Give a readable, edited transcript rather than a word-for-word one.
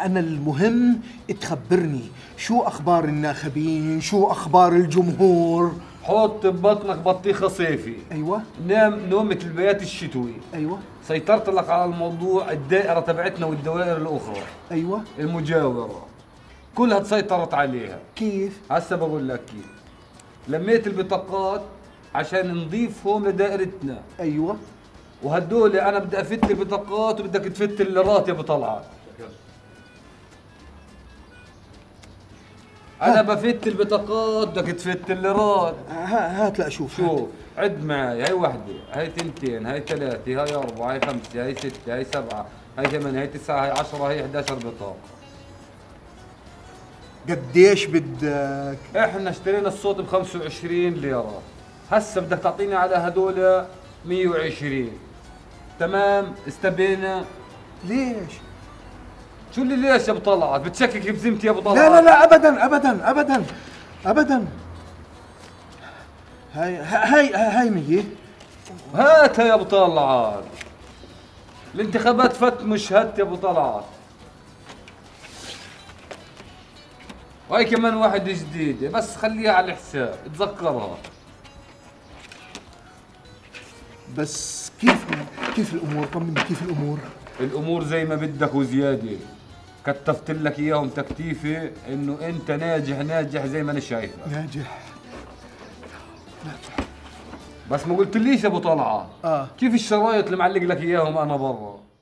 أنا المهم تخبرني شو أخبار الناخبين، شو أخبار الجمهور. حط ببطنك بطيخة صيفي. أيوة. نام نومة البيات الشتوي. أيوة. سيطرت لك على الموضوع الدائرة تبعتنا والدوائر الأخرى. أيوة. المجاورة. كلها تسيطرت عليها. كيف؟ هسا بقول لك كيف. لميت البطاقات عشان نضيفهم لدائرتنا. أيوة. وهدول أنا بدي أفت البطاقات وبدك تفت الليرات يا أبو طلعت. أنا بفت البطاقات بدك تفت الليرات. هات لأشوف. شوف عد معي، هي وحدة، هي تنتين، هي ثلاثة، هي أربعة، هي خمسة، هي ستة، هي سبعة، هي ثمانية، هي تسعة، هي عشرة، هي 11 بطاقة. قديش بدك؟ احنا اشترينا الصوت ب 25 ليرة، هسا بدك تعطيني على هدول 120. تمام؟ استبينا؟ ليش؟ شو اللي ليش يا ابو طلعت؟ بتشكك بذمتي يا ابو طلعت؟ لا لا لا ابدا ابدا ابدا ابدا. هاي هاي هاي 100 هاتها يا ابو طلعت. الانتخابات فت مش هت يا ابو طلعت. وهي كمان واحد جديدة بس خليها على الحساب، اتذكرها. بس كيف الامور؟ طمني كيف الامور؟ الامور زي ما بدك وزيادة. كتفت لك اياهم تكتيفة انه انت ناجح ناجح زي ما انا شايفك. ناجح ناجح بس ما قلتليش يا ابو طلعت. كيف الشرايط اللي معلق لك اياهم انا برا؟